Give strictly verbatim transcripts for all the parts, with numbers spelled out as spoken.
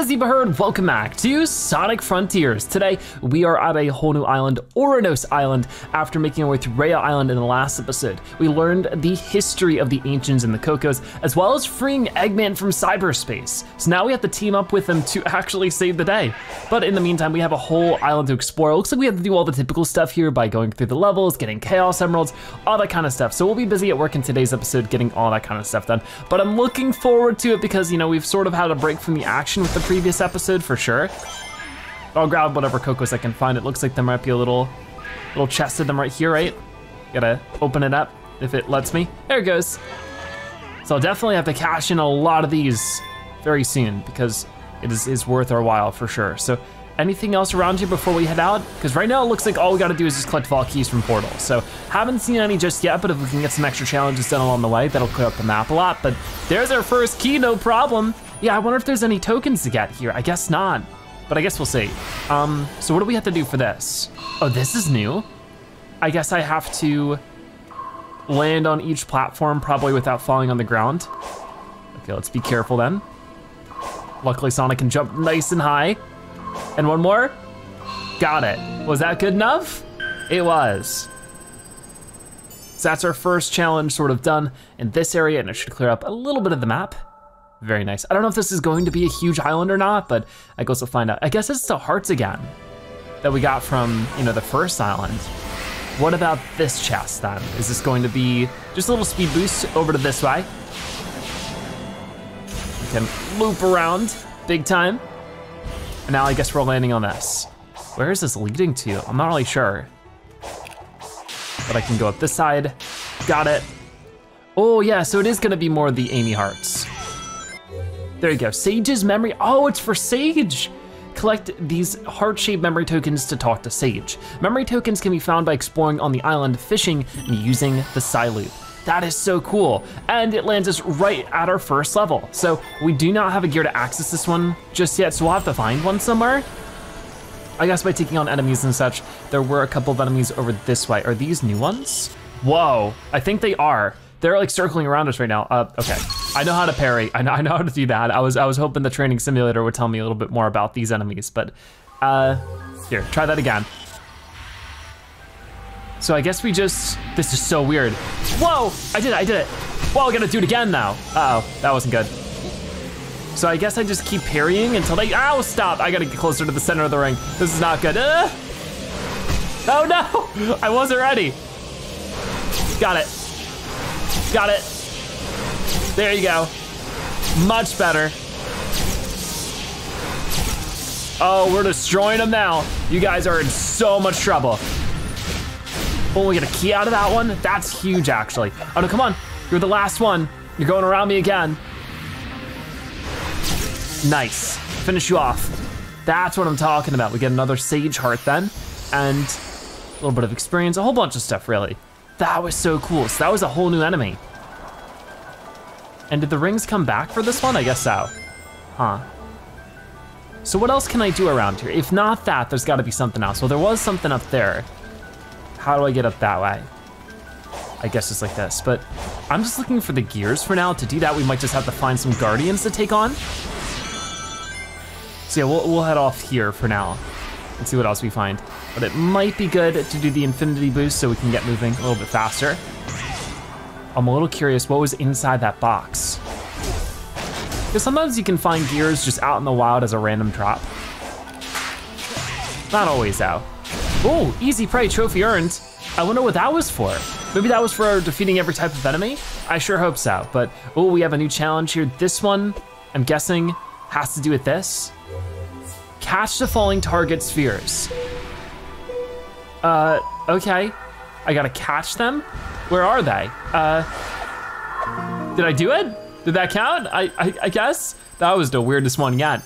Buzzy Bird, welcome back to Sonic Frontiers. Today, we are at a whole new island, Ouranos Island, after making our way through Raya Island in the last episode. We learned the history of the Ancients and the Cocos, as well as freeing Eggman from cyber space. So now we have to team up with them to actually save the day. But in the meantime, we have a whole island to explore. It looks like we have to do all the typical stuff here by going through the levels, getting Chaos Emeralds, all that kind of stuff. So we'll be busy at work in today's episode getting all that kind of stuff done. But I'm looking forward to it because, you know, we've sort of had a break from the action with the previous episode for sure. I'll grab whatever Cocos I can find. It looks like there might be a little little chest of them right here, right? Gotta open it up if it lets me. There it goes. So I'll definitely have to cash in a lot of these very soon because it is, is worth our while for sure. So anything else around here before we head out? Because right now it looks like all we gotta do is just collect all keys from portals. So haven't seen any just yet, but if we can get some extra challenges done along the way, that'll clear up the map a lot. But there's our first key, no problem. Yeah, I wonder if there's any tokens to get here. I guess not, but I guess we'll see. Um, so what do we have to do for this? Oh, this is new. I guess I have to land on each platform probably without falling on the ground. Okay, let's be careful then. Luckily Sonic can jump nice and high. And one more, got it. Was that good enough? It was. So that's our first challenge sort of done in this area, and it should clear up a little bit of the map. Very nice. I don't know if this is going to be a huge island or not, but I guess we'll find out. I guess it's the hearts again that we got from, you know, the first island. What about this chest then? Is this going to be just a little speed boost over to this way? We can loop around big time. And now I guess we're landing on this. Where is this leading to? I'm not really sure. But I can go up this side. Got it. Oh yeah, so it is gonna be more of the Amy hearts. There you go, Sage's memory. Oh, it's for Sage. Collect these heart-shaped memory tokens to talk to Sage. Memory tokens can be found by exploring on the island, fishing, and using the Psyloop. That is so cool. And it lands us right at our first level. So we do not have a gear to access this one just yet, so we'll have to find one somewhere. I guess by taking on enemies and such, there were a couple of enemies over this way. Are these new ones? Whoa, I think they are. They're like circling around us right now. Uh, okay, I know how to parry. I know, I know how to do that. I was I was hoping the training simulator would tell me a little bit more about these enemies, but uh, here, try that again. So I guess we just, this is so weird. Whoa, I did it, I did it. Whoa, I gotta do it again now. Uh-oh, that wasn't good. So I guess I just keep parrying until they, ow, stop. I gotta get closer to the center of the ring. This is not good. Uh, oh no, I wasn't ready. Got it. Got it. There you go. Much better. Oh, we're destroying them now. You guys are in so much trouble. Oh, we get a key out of that one. That's huge, actually. Oh no, come on. You're the last one. You're going around me again. Nice. Finish you off. That's what I'm talking about. We get another Sage heart then, and a little bit of experience, a whole bunch of stuff, really. That was so cool. So that was a whole new enemy. And did the rings come back for this one? I guess so. Huh. So what else can I do around here? If not that, there's gotta be something else. Well, there was something up there. How do I get up that way? I guess it's like this, but I'm just looking for the gears for now. To do that, we might just have to find some guardians to take on. So yeah, we'll, we'll head off here for now and see what else we find. But it might be good to do the infinity boost so we can get moving a little bit faster. I'm a little curious what was inside that box. Because sometimes you can find gears just out in the wild as a random drop. Not always though. Oh, easy prey, trophy earned. I wonder what that was for. Maybe that was for defeating every type of enemy? I sure hope so, but oh, we have a new challenge here. This one, I'm guessing, has to do with this. Catch the falling target spheres. Uh, okay, I gotta catch them? Where are they? Uh, did I do it? Did that count? I, I I guess that was the weirdest one yet.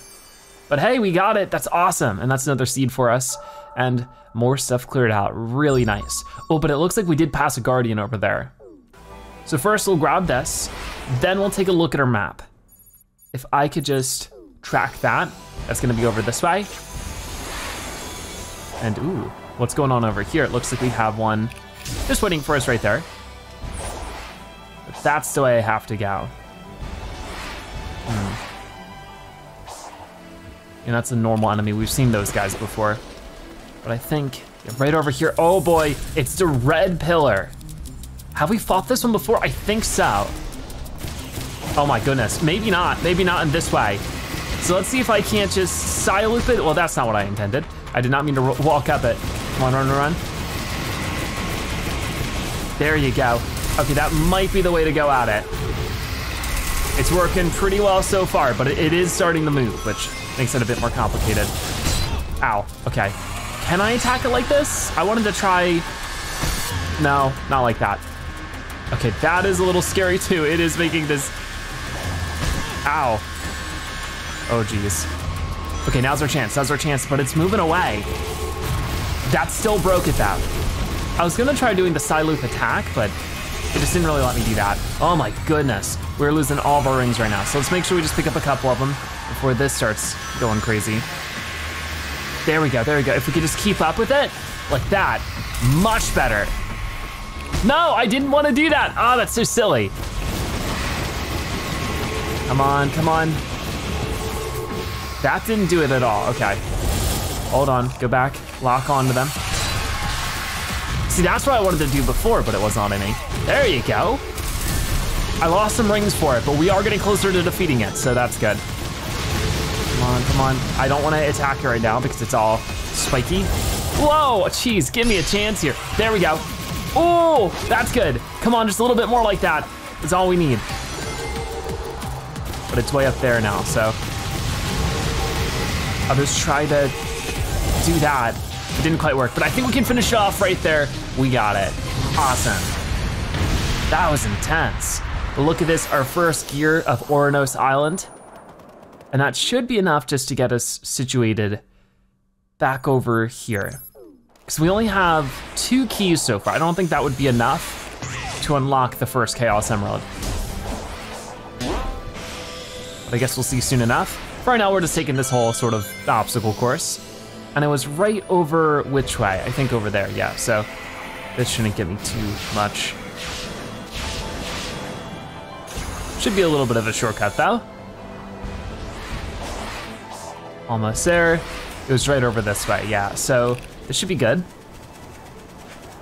But hey, we got it, that's awesome. And that's another seed for us and more stuff cleared out, really nice. Oh, but it looks like we did pass a guardian over there. So first we'll grab this, then we'll take a look at our map. If I could just track that, that's gonna be over this way. And ooh. What's going on over here? It looks like we have one just waiting for us right there. But that's the way I have to go. Hmm. And that's a normal enemy. We've seen those guys before. But I think right over here. Oh boy, it's the red pillar. Have we fought this one before? I think so. Oh my goodness, maybe not. Maybe not in this way. So let's see if I can't just Psyloop it. Well, that's not what I intended. I did not mean to walk up it. Come on, run, run. There you go. Okay, that might be the way to go at it. It's working pretty well so far, but it is starting to move, which makes it a bit more complicated. Ow, okay. Can I attack it like this? I wanted to try, no, not like that. Okay, that is a little scary too. It is making this, ow. Oh geez. Okay, now's our chance, now's our chance, but it's moving away. That still broke it though. I was gonna try doing the Psyloop attack, but it just didn't really let me do that. Oh my goodness. We're losing all of our rings right now. So let's make sure we just pick up a couple of them before this starts going crazy. There we go, there we go. If we could just keep up with it, like that, much better. No, I didn't want to do that. Oh, that's so silly. Come on, come on. That didn't do it at all, okay. Hold on, go back, lock onto them. See, that's what I wanted to do before, but it wasn't on any. There you go. I lost some rings for it, but we are getting closer to defeating it, so that's good. Come on, come on. I don't want to attack it right now because it's all spiky. Whoa, geez, give me a chance here. There we go. Oh, that's good. Come on, just a little bit more like that. That's all we need. But it's way up there now, so. I'll just try to do that. It didn't quite work, but I think we can finish it off right there. We got it. Awesome. That was intense. Look at this, our first gear of Ouranos Island. And that should be enough just to get us situated back over here. Because we only have two keys so far. I don't think that would be enough to unlock the first Chaos Emerald. But I guess we'll see soon enough. For right now, we're just taking this whole sort of obstacle course. And I was right over which way? I think over there, yeah. So this shouldn't get me too much. Should be a little bit of a shortcut though. Almost there. It was right over this way, yeah. So this should be good.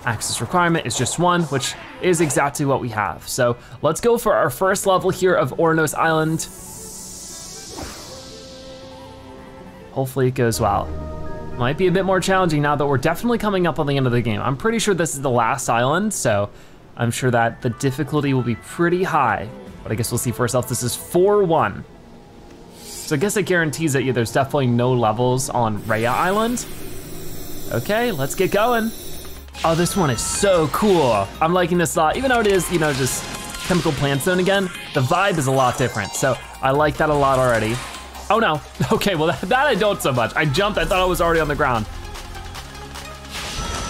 Access requirement is just one, which is exactly what we have. So let's go for our first level here of Ouranos Island. Hopefully it goes well. Might be a bit more challenging now that we're definitely coming up on the end of the game. I'm pretty sure this is the last island, so I'm sure that the difficulty will be pretty high, but I guess we'll see for ourselves. This is four one. So I guess it guarantees that yeah, there's definitely no levels on Raya Island. Okay, let's get going. Oh, this one is so cool. I'm liking this a lot, even though it is, you know, just Chemical Plant Zone again, the vibe is a lot different, so I like that a lot already. Oh no, okay, well that, that I don't so much. I jumped, I thought I was already on the ground.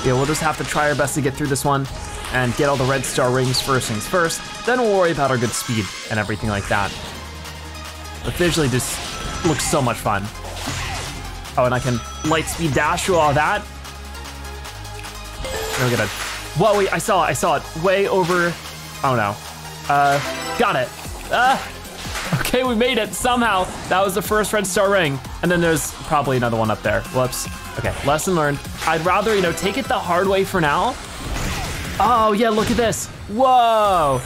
Yeah, we'll just have to try our best to get through this one and get all the red star rings first things first, then we'll worry about our good speed and everything like that. But visually just looks so much fun. Oh, and I can light speed dash through all that. There we go. Whoa, wait, I saw it, I saw it. Way over, oh no. Uh, got it. Uh, okay, we made it somehow. That was the first red star ring. And then there's probably another one up there. Whoops, okay, lesson learned. I'd rather, you know, take it the hard way for now. Oh yeah, look at this. Whoa.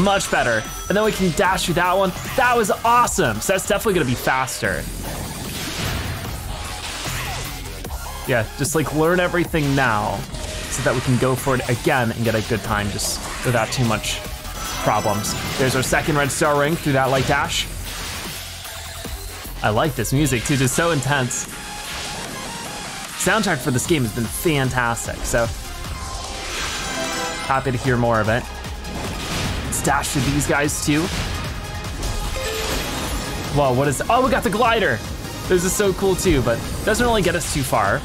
Much better. And then we can dash through that one. That was awesome. So that's definitely gonna be faster. Yeah, just like learn everything now so that we can go for it again and get a good time just without too much problems. There's our second red star ring through that light dash. I like this music too, just so intense. Soundtrack for this game has been fantastic, so happy to hear more of it. Let's dash through these guys too. Whoa, what is, oh, we got the glider. This is so cool too, but doesn't really get us too far.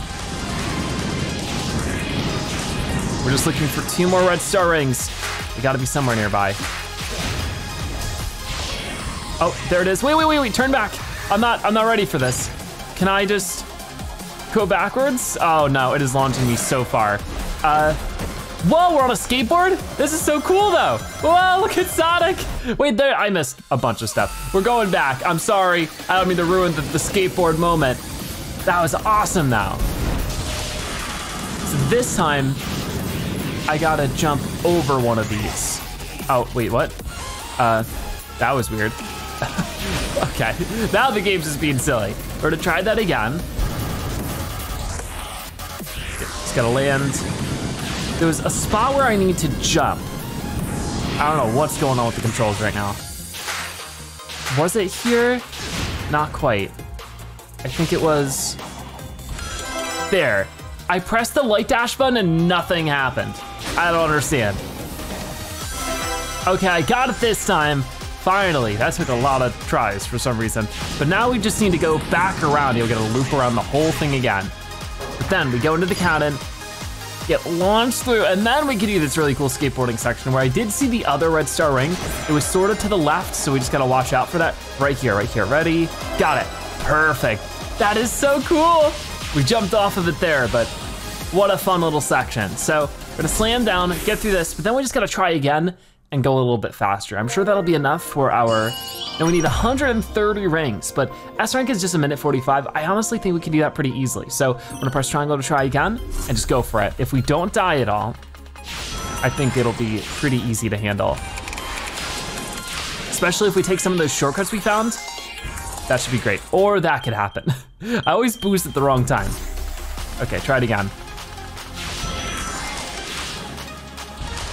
We're just looking for two more red star rings. They gotta be somewhere nearby. Oh, there it is. Wait, wait, wait, wait, turn back. I'm not, I'm not ready for this. Can I just go backwards? Oh no, it is launching me so far. Uh, Whoa, we're on a skateboard? This is so cool though. Whoa, look at Sonic. Wait, there, I missed a bunch of stuff. We're going back, I'm sorry. I don't mean to ruin the, the skateboard moment. That was awesome though. So this time, I gotta jump over one of these. Oh, wait, what? Uh, that was weird. Okay, now the game's just being silly. We're gonna try that again. Just gotta land. There was a spot where I need to jump. I don't know what's going on with the controls right now. Was it here? Not quite. I think it was there. I pressed the light dash button and nothing happened. I don't understand. Okay, I got it this time. Finally, that took a lot of tries for some reason. But now we just need to go back around. You'll get a loop around the whole thing again. But then we go into the cannon, get launched through, and then we can do this really cool skateboarding section where I did see the other red star ring. It was sort of to the left, so we just gotta watch out for that. Right here, right here, ready? Got it, perfect. That is so cool. We jumped off of it there, but what a fun little section. So we're gonna slam down, get through this, but then we just gotta try again and go a little bit faster. I'm sure that'll be enough for our, now we need one hundred thirty rings, but S rank is just a minute forty-five. I honestly think we can do that pretty easily. So I'm gonna press triangle to try again and just go for it. If we don't die at all, I think it'll be pretty easy to handle. Especially if we take some of those shortcuts we found, that should be great, or that could happen. I always boost at the wrong time. Okay, try it again.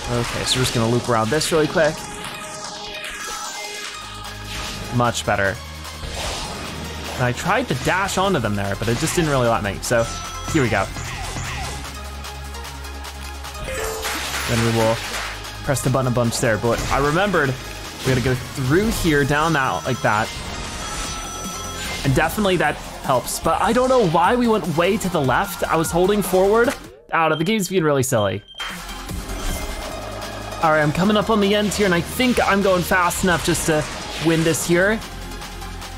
Okay, so we're just gonna loop around this really quick. Much better. And I tried to dash onto them there, but it just didn't really let me, so here we go. Then we will press the button a bunch there, but I remembered we gotta go through here, down that, like that. And definitely that helps, but I don't know why we went way to the left. I was holding forward. Out of the game's being really silly. All right, I'm coming up on the end here and I think I'm going fast enough just to win this here.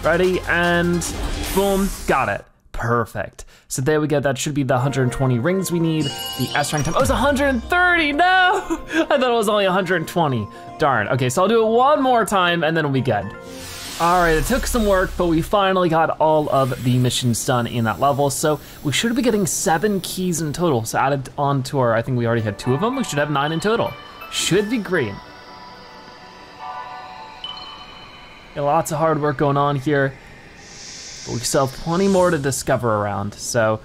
Ready, and boom, got it, perfect. So there we go, that should be the one hundred twenty rings we need, the S rank time. Oh, it's one hundred thirty, no! I thought it was only one hundred twenty, darn. Okay, so I'll do it one more time and then we'll be good. All right, it took some work, but we finally got all of the missions done in that level. So we should be getting seven keys in total. So added on to our, I think we already had two of them, we should have nine in total. Should be great. Got lots of hard work going on here, but we still have plenty more to discover around, so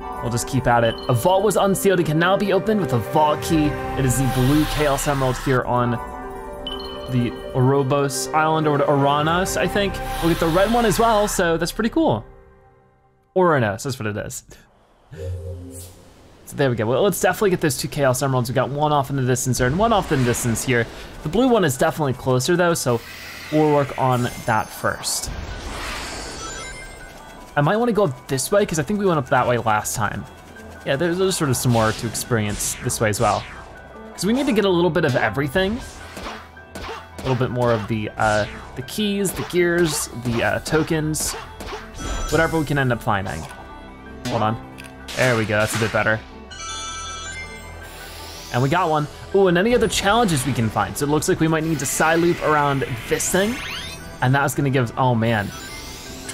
we'll just keep at it. A vault was unsealed and can now be opened with a vault key. It is the blue Chaos Emerald here on the Orobos Island, or Ouranos, I think. We'll get the red one as well, so that's pretty cool. Ouranos, that's what it is. So there we go, well, let's definitely get those two Chaos Emeralds. We got one off in the distance there and one off in the distance here. The blue one is definitely closer though, so we'll work on that first. I might wanna go up this way because I think we went up that way last time. Yeah, there's, there's sort of some more to experience this way as well. Because we need to get a little bit of everything. A little bit more of the, uh, the keys, the gears, the uh, tokens, whatever we can end up finding. Hold on, there we go, that's a bit better. And we got one. Ooh, and any other challenges we can find. So it looks like we might need to Psyloop around this thing. And that was gonna give us, oh man.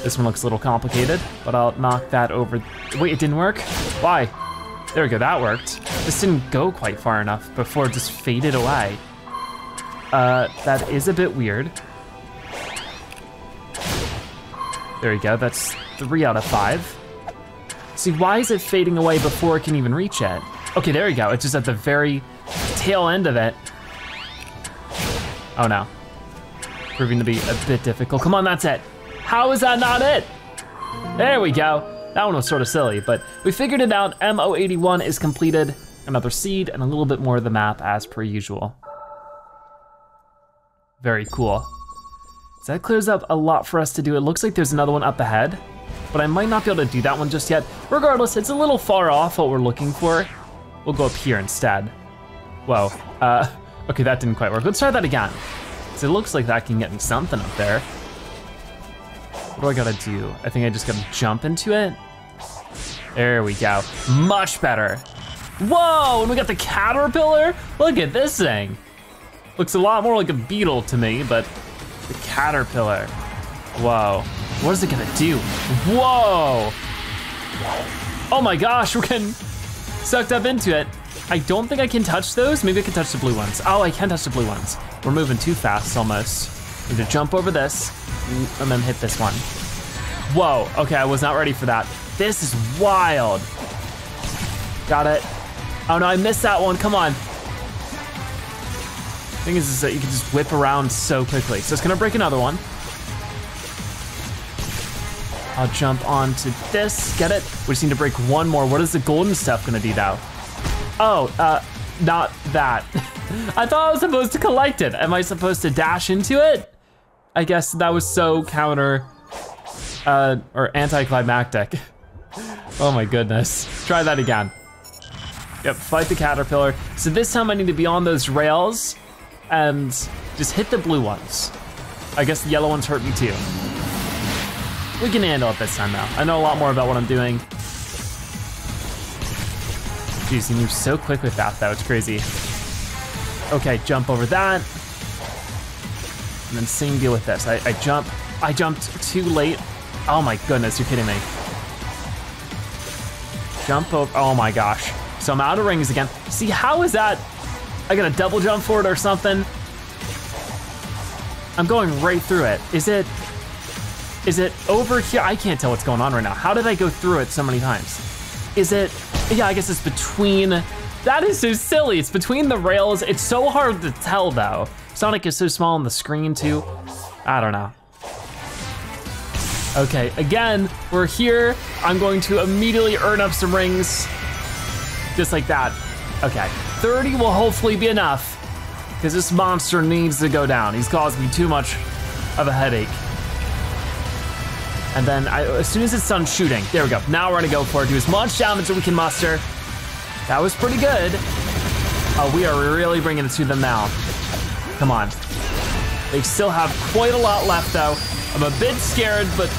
This one looks a little complicated, but I'll knock that over. Wait, it didn't work? Why? There we go, that worked. This didn't go quite far enough before it just faded away. Uh, that is a bit weird. There we go, that's three out of five. See, why is it fading away before it can even reach it? Okay, there we go. It's just at the very tail end of it. Oh no. Proving to be a bit difficult. Come on, that's it. How is that not it? There we go. That one was sort of silly, but we figured it out. M O eighty-one is completed. Another seed and a little bit more of the map as per usual. Very cool. So that clears up a lot for us to do. It looks like there's another one up ahead, but I might not be able to do that one just yet. Regardless, it's a little far off what we're looking for. We'll go up here instead. Whoa, uh, okay, that didn't quite work. Let's try that again. So it looks like that can get me something up there. What do I gotta do? I think I just gotta jump into it. There we go, much better. Whoa, and we got the caterpillar. Look at this thing. Looks a lot more like a beetle to me, but the caterpillar. Whoa, what is it gonna do? Whoa. Oh my gosh, we're getting sucked up into it. I don't think I can touch those. Maybe I can touch the blue ones. Oh, I can touch the blue ones. We're moving too fast almost. I'm gonna jump over this and then hit this one. Whoa, okay, I was not ready for that. This is wild. Got it. Oh no, I missed that one, come on. The thing is, is that you can just whip around so quickly. So it's gonna break another one. I'll jump onto this, get it? We just need to break one more. What is the golden stuff gonna do now? Oh, uh, not that. I thought I was supposed to collect it. Am I supposed to dash into it? I guess that was so counter, uh, or anticlimactic. Oh my goodness. Try that again. Yep, fight the caterpillar. So this time I need to be on those rails and just hit the blue ones. I guess the yellow ones hurt me too. We can handle it this time though. I know a lot more about what I'm doing. Jeez, he moves so quick with that though, it's crazy. Okay, jump over that. And then same deal with this. I, I jump, I jumped too late. Oh my goodness, you're kidding me. Jump over, oh my gosh. So I'm out of rings again. See, how is that? I gotta double jump for it or something. I'm going right through it. Is it, is it over here? I can't tell what's going on right now. How did I go through it so many times? Is it, yeah, I guess it's between, that is so silly. It's between the rails. It's so hard to tell though. Sonic is so small on the screen too. I don't know. Okay, again, we're here. I'm going to immediately earn up some rings. Just like that. Okay, thirty will hopefully be enough because this monster needs to go down. He's caused me too much of a headache. And then I, as soon as it's done shooting, there we go. Now we're gonna go for it. Do as much damage as we can muster. That was pretty good. Oh, we are really bringing it to them now. Come on. They still have quite a lot left though. I'm a bit scared, but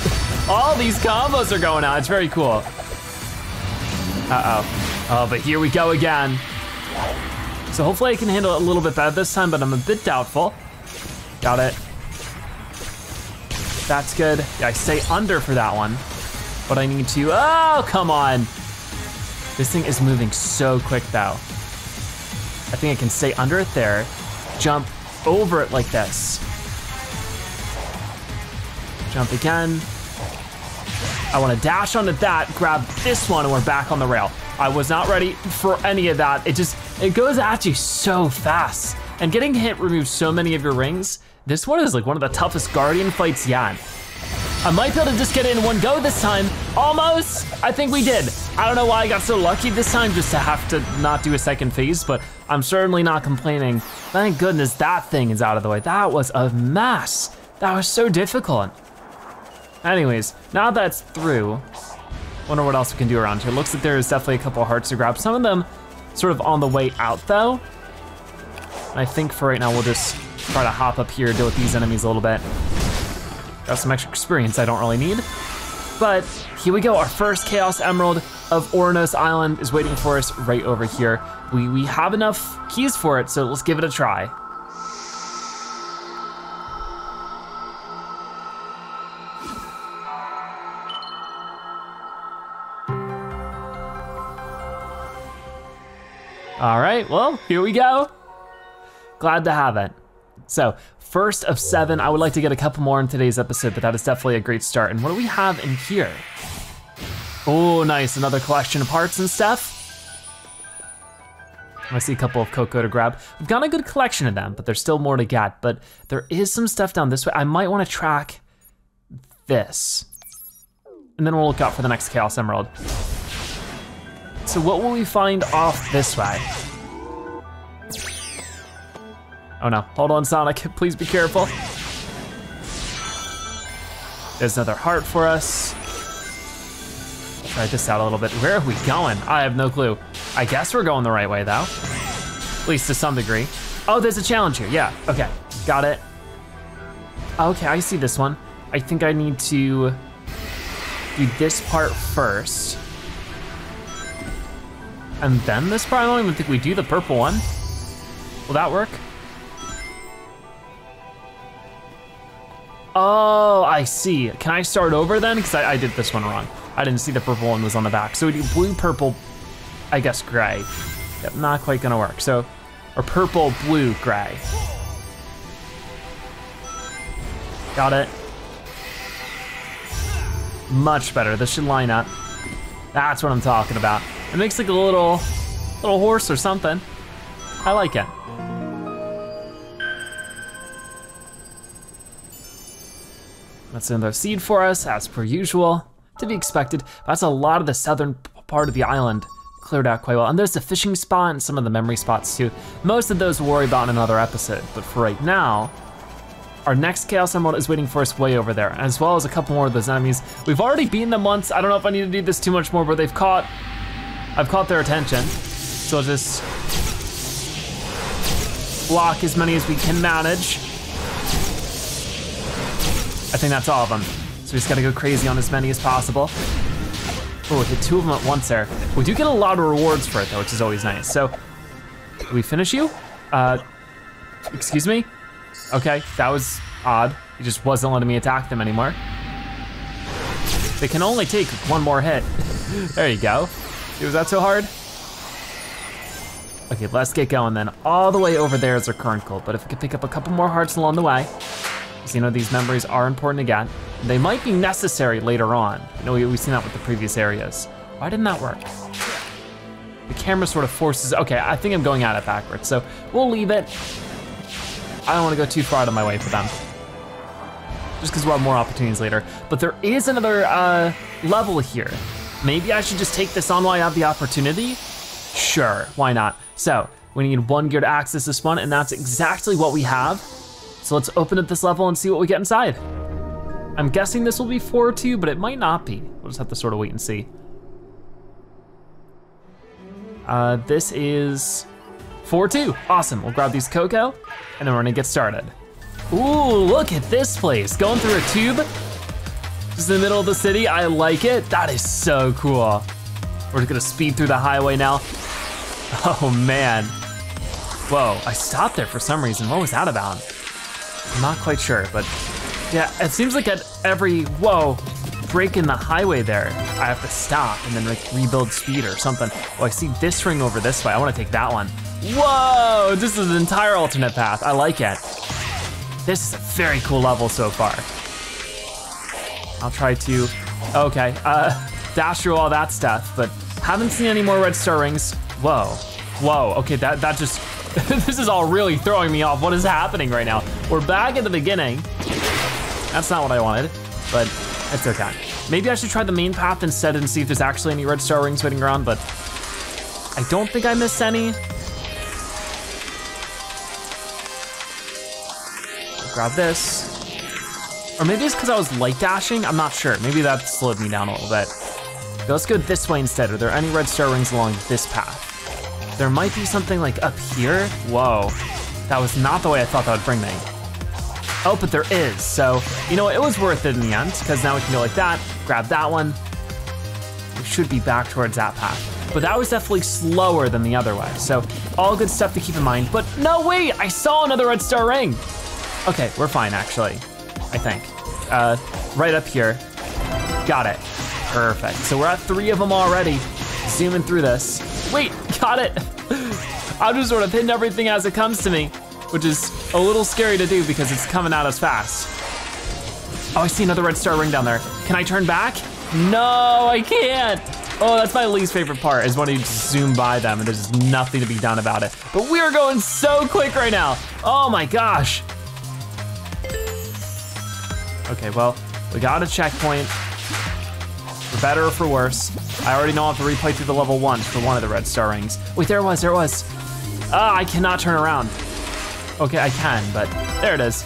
all these combos are going out. It's very cool. Uh-oh. Oh, but here we go again. So hopefully I can handle it a little bit better this time, but I'm a bit doubtful. Got it. That's good. Yeah, I stay under for that one, but I need to, oh, come on. This thing is moving so quick though. I think I can stay under it there, jump over it like this. Jump again. I wanna dash onto that, grab this one, and we're back on the rail. I was not ready for any of that. It just, it goes at you so fast. And getting hit removes so many of your rings. This one is like one of the toughest Guardian fights yet. I might be able to just get it in one go this time. Almost, I think we did. I don't know why I got so lucky this time just to have to not do a second phase, but I'm certainly not complaining. Thank goodness that thing is out of the way. That was a mess. That was so difficult. Anyways, now that's through, wonder what else we can do around here. Looks like there is definitely a couple hearts to grab. Some of them sort of on the way out though. And I think for right now, we'll just try to hop up here, deal with these enemies a little bit. Got some extra experience I don't really need. But here we go, our first Chaos Emerald of Ouranos Island is waiting for us right over here. We, we have enough keys for it, so let's give it a try. All right, well, here we go. Glad to have it. So first of seven, I would like to get a couple more in today's episode, but that is definitely a great start. And what do we have in here? Oh, nice, another collection of parts and stuff. I see a couple of Coco to grab. I've got a good collection of them, but there's still more to get, but there is some stuff down this way. I might wanna track this. And then we'll look out for the next Chaos Emerald. So what will we find off this way? Oh no, hold on Sonic, please be careful. There's another heart for us. Try this out a little bit. Where are we going? I have no clue. I guess we're going the right way though. At least to some degree. Oh, there's a challenge here, yeah, okay, got it. Okay, I see this one. I think I need to do this part first. and then this primal? I don't think we do the purple one. Will that work? Oh, I see. Can I start over then? Because I, I did this one wrong. I didn't see the purple one was on the back. So we do blue, purple, I guess gray. Yep, not quite gonna work. So, or purple, blue, gray. Got it. Much better, this should line up. That's what I'm talking about. It makes like a little, little horse or something. I like it. That's another seed for us, as per usual, to be expected. That's a lot of the southern part of the island cleared out quite well. And there's the fishing spot and some of the memory spots too. Most of those we'll worry about in another episode, but for right now, our next Chaos Emerald is waiting for us way over there, as well as a couple more of those enemies. We've already beaten them once. I don't know if I need to do this too much more, but they've caught, I've caught their attention. So I'll just block as many as we can manage. I think that's all of them. So we just gotta go crazy on as many as possible. Oh, hit two of them at once there. We do get a lot of rewards for it though, which is always nice. So, did we finish you? Uh, excuse me? Okay, that was odd. He just wasn't letting me attack them anymore. They can only take one more hit. There you go. Was that so hard? Okay, let's get going then. All the way over there is our current goal, but if we could pick up a couple more hearts along the way, because you know these memories are important again. They might be necessary later on. You know, we, we've seen that with the previous areas. Why didn't that work? The camera sort of forces, okay, I think I'm going at it backwards, so we'll leave it. I don't want to go too far out of my way for them. Just because we'll have more opportunities later. But there is another uh, level here. Maybe I should just take this on while I have the opportunity? Sure, why not? So, we need one gear to access this one, and that's exactly what we have. So let's open up this level and see what we get inside. I'm guessing this will be four or two, but it might not be. We'll just have to sort of wait and see. Uh, this is four two, awesome. We'll grab these Coco, and then we're gonna get started. Ooh, look at this place. Going through a tube, just in the middle of the city. I like it, that is so cool. We're just gonna speed through the highway now. Oh man. Whoa, I stopped there for some reason. What was that about? I'm not quite sure, but yeah, it seems like at every, whoa, break in the highway there, I have to stop and then like rebuild speed or something. Oh, I see this ring over this way. I wanna take that one. Whoa, this is an entire alternate path. I like it. This is a very cool level so far. I'll try to, okay, uh, dash through all that stuff, but haven't seen any more red star rings. Whoa, whoa, okay, that, that just, this is all really throwing me off. What is happening right now? We're back at the beginning. That's not what I wanted, but it's okay. Maybe I should try the main path instead and see if there's actually any red star rings waiting around, but I don't think I missed any. Grab this. Or maybe it's because I was light dashing, I'm not sure. Maybe that slowed me down a little bit. So let's go this way instead. Are there any red star rings along this path? There might be something like up here. Whoa, that was not the way I thought that would bring me. Oh, but there is, so you know what? It was worth it in the end because now we can go like that, grab that one. We should be back towards that path. But that was definitely slower than the other way. So all good stuff to keep in mind, but no way, I saw another red star ring. Okay, we're fine actually. I think. Uh, right up here. Got it. Perfect. So we're at three of them already. Zooming through this. Wait, got it. I'm just sort of hitting everything as it comes to me, which is a little scary to do because it's coming at us fast. Oh, I see another red star ring down there. Can I turn back? No, I can't. Oh, that's my least favorite part is when you just zoom by them and there's just nothing to be done about it. But we are going so quick right now. Oh my gosh. Okay, well, we got a checkpoint. For better or for worse. I already know I'll have to replay through the level one for one of the red star rings. Wait, there it was, there it was. Ah, I cannot turn around. Okay, I can, but there it is.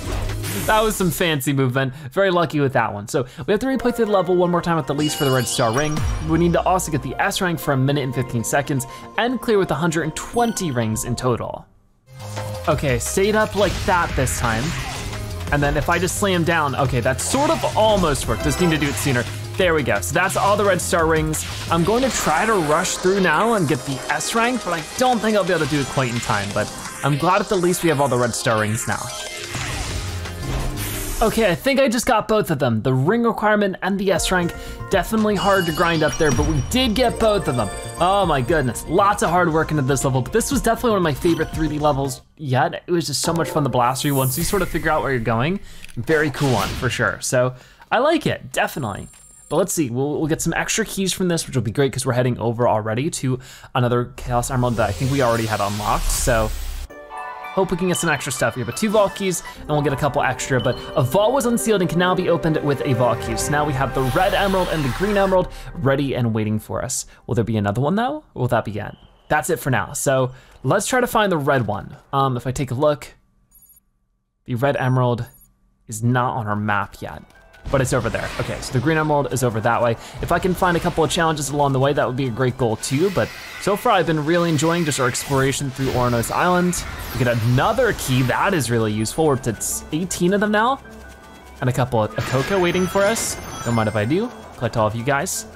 That was some fancy movement. Very lucky with that one. So we have to replay through the level one more time at the least for the red star ring. We need to also get the S rank for a minute and fifteen seconds and clear with one hundred twenty rings in total. Okay, stayed up like that this time. And then if I just slam down, okay, that sort of almost worked. Just need to do it sooner. There we go, so that's all the red star rings. I'm going to try to rush through now and get the S rank, but I don't think I'll be able to do it quite in time, but I'm glad at the least we have all the red star rings now. Okay, I think I just got both of them, the ring requirement and the S rank. Definitely hard to grind up there, but we did get both of them. Oh my goodness, lots of hard work into this level, but this was definitely one of my favorite three D levels yet. It was just so much fun to blast through once you sort of figure out where you're going. Very cool one, for sure. So I like it, definitely. But let's see, we'll, we'll get some extra keys from this, which will be great because we're heading over already to another Chaos Emerald that I think we already had unlocked, so. Hope we can get some extra stuff here, but two vault keys, and we'll get a couple extra, but a vault was unsealed and can now be opened with a vault key. So now we have the red emerald and the green emerald ready and waiting for us. Will there be another one though, or will that be it? That's it for now, so let's try to find the red one. Um, if I take a look, the red emerald is not on our map yet, but it's over there. Okay, so the green emerald is over that way. If I can find a couple of challenges along the way, that would be a great goal too, but so far I've been really enjoying just our exploration through Ouranos Island. We get another key, that is really useful. We're up to eighteen of them now, and a couple of a Cocoa waiting for us. Don't mind if I do, collect all of you guys.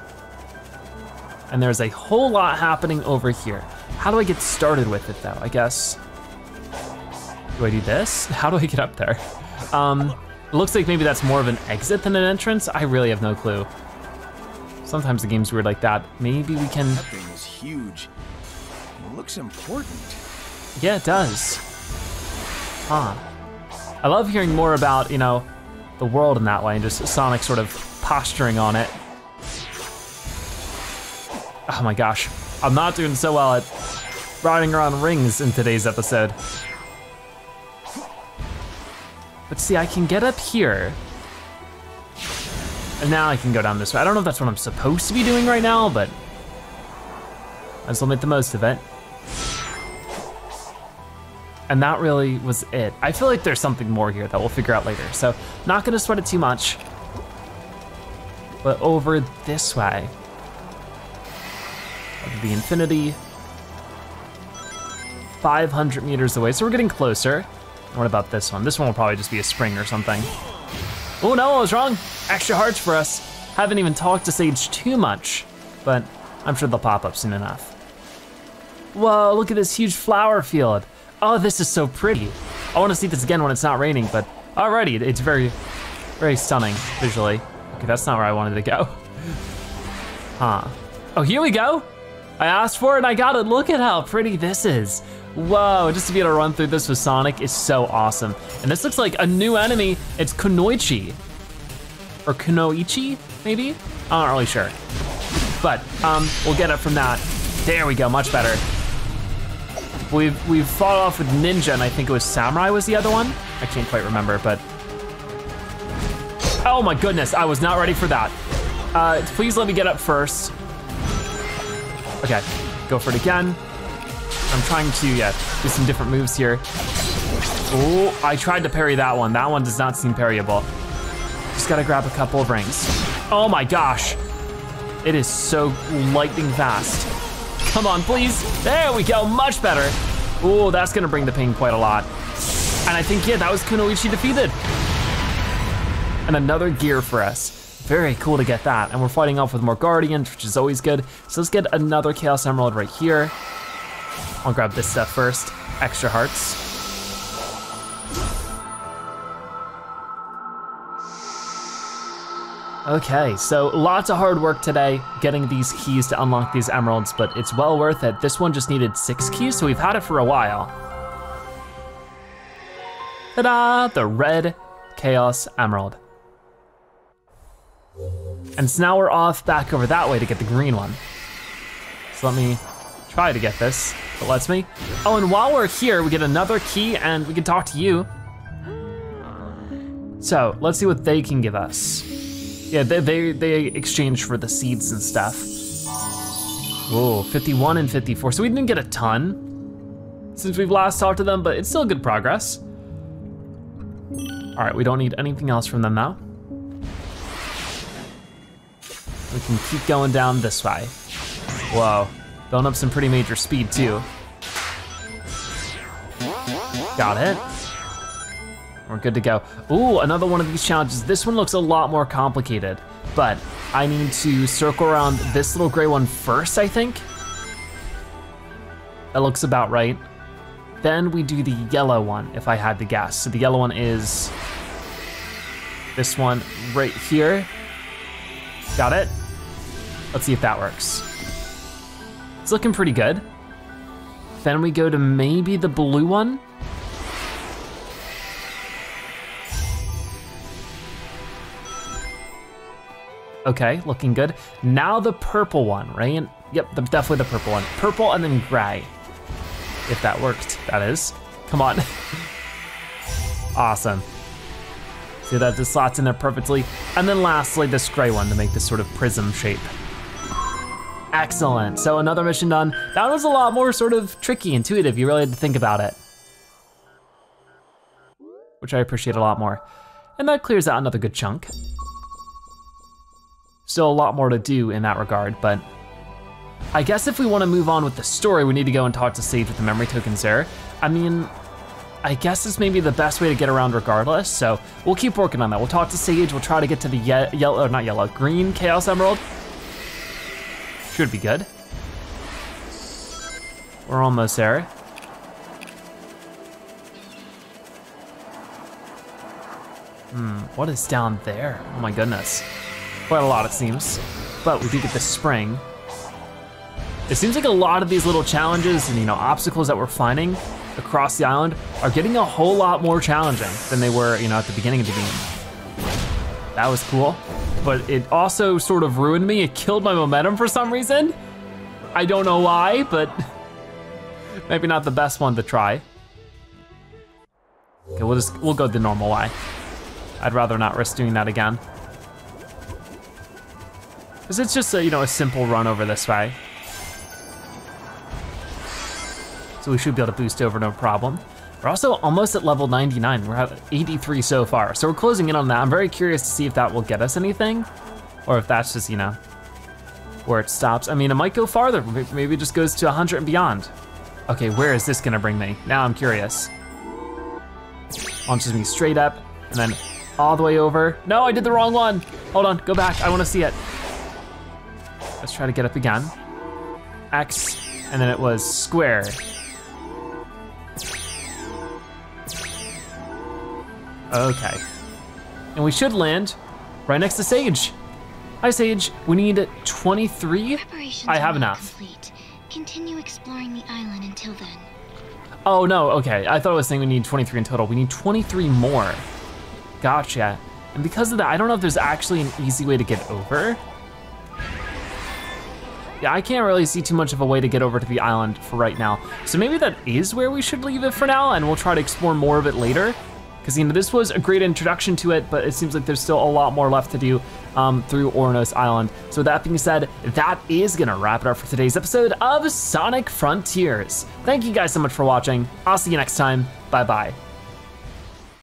And there's a whole lot happening over here. How do I get started with it though, I guess? Do I do this? How do I get up there? Um. It looks like maybe that's more of an exit than an entrance. I really have no clue. Sometimes the game's weird like that. Maybe we can. That thing is huge. It looks important. Yeah, it does. Huh. I love hearing more about, you know, the world in that way and just Sonic sort of posturing on it. Oh my gosh. I'm not doing so well at riding around rings in today's episode. But see, I can get up here. And now I can go down this way. I don't know if that's what I'm supposed to be doing right now, but I still make the most of it. And that really was it. I feel like there's something more here that we'll figure out later. So not gonna sweat it too much. But over this way. Over the infinity. five hundred meters away, so we're getting closer. What about this one? This one will probably just be a spring or something. Oh no, I was wrong. Extra hearts for us. Haven't even talked to Sage too much, but I'm sure they'll pop up soon enough. Whoa, look at this huge flower field. Oh, this is so pretty. I wanna see this again when it's not raining, but already it's very, very stunning visually. Okay, that's not where I wanted to go. Huh. Oh, here we go. I asked for it and I got it. Look at how pretty this is. Whoa, just to be able to run through this with Sonic is so awesome. And this looks like a new enemy. It's Kunoichi, or Kunoichi, maybe? I'm not really sure. But um, we'll get up from that. There we go, much better. We've, we've fought off with Ninja, and I think it was Samurai was the other one. I can't quite remember, but. Oh my goodness, I was not ready for that. Uh, please let me get up first. Okay, go for it again. I'm trying to yeah, do some different moves here. Oh, I tried to parry that one. That one does not seem parryable. Just gotta grab a couple of rings. Oh my gosh. It is so lightning fast. Come on, please. There we go, much better. Oh, that's gonna bring the pain quite a lot. And I think, yeah, that was Kunoichi defeated. And another gear for us. Very cool to get that. And we're fighting off with more Guardians, which is always good. So let's get another Chaos Emerald right here. I'll grab this stuff first, extra hearts. Okay, so lots of hard work today, getting these keys to unlock these emeralds, but it's well worth it. This one just needed six keys, so we've had it for a while. Ta-da, the red Chaos Emerald. And so now we're off back over that way to get the green one. So let me try to get this, if it lets me. Oh, and while we're here, we get another key and we can talk to you. So, let's see what they can give us. Yeah, they they, they exchange for the seeds and stuff. Whoa, fifty-one and fifty-four, so we didn't get a ton since we've last talked to them, but it's still good progress. All right, we don't need anything else from them now. We can keep going down this way. Whoa. Building up some pretty major speed too. Got it. We're good to go. Ooh, another one of these challenges. This one looks a lot more complicated, but I need to circle around this little gray one first, I think. That looks about right. Then we do the yellow one, if I had to guess. So the yellow one is this one right here. Got it. Let's see if that works. It's looking pretty good. Then we go to maybe the blue one. Okay, looking good. Now the purple one, right? Yep, definitely the purple one. Purple and then gray. If that worked, that is. Come on. Awesome. See that this slots in there perfectly. And then lastly, this gray one to make this sort of prism shape. Excellent, so another mission done. That was a lot more sort of tricky, intuitive. You really had to think about it, which I appreciate a lot more. And that clears out another good chunk. Still a lot more to do in that regard, but I guess if we want to move on with the story, we need to go and talk to Sage with the memory tokens there. I mean, I guess this may be the best way to get around regardless, so we'll keep working on that. We'll talk to Sage, we'll try to get to the ye yellow, not yellow, green Chaos Emerald. Should be good. We're almost there. Hmm, what is down there? Oh my goodness. Quite a lot, it seems, but we do get the spring. It seems like a lot of these little challenges and, you know, obstacles that we're finding across the island are getting a whole lot more challenging than they were, you know, at the beginning of the game. That was cool, but it also sort of ruined me. It killed my momentum for some reason. I don't know why, but maybe not the best one to try. Okay, we'll just, we'll go the normal way. I'd rather not risk doing that again. Cause it's just a, you know, a simple run over this way. So we should be able to boost over, no problem. We're also almost at level ninety-nine. We're at eighty-three so far. So we're closing in on that. I'm very curious to see if that will get us anything or if that's just, you know, where it stops. I mean, it might go farther. Maybe it just goes to one hundred and beyond. Okay, where is this gonna bring me? Now I'm curious. Launches me straight up and then all the way over. No, I did the wrong one. Hold on, go back, I wanna see it. Let's try to get up again. X, and then it was square. Okay. And we should land right next to Sage. Hi, Sage. We need twenty-three. I have enough. Complete. Continue exploring the island until then. Oh no, okay. I thought I was saying we need twenty-three in total. We need twenty-three more. Gotcha. And because of that, I don't know if there's actually an easy way to get over. Yeah, I can't really see too much of a way to get over to the island for right now. So maybe that is where we should leave it for now, and we'll try to explore more of it later. Because, you know, this was a great introduction to it, but it seems like there's still a lot more left to do um, through Ouranos Island. So with that being said, that is gonna wrap it up for today's episode of Sonic Frontiers. Thank you guys so much for watching. I'll see you next time. Bye-bye.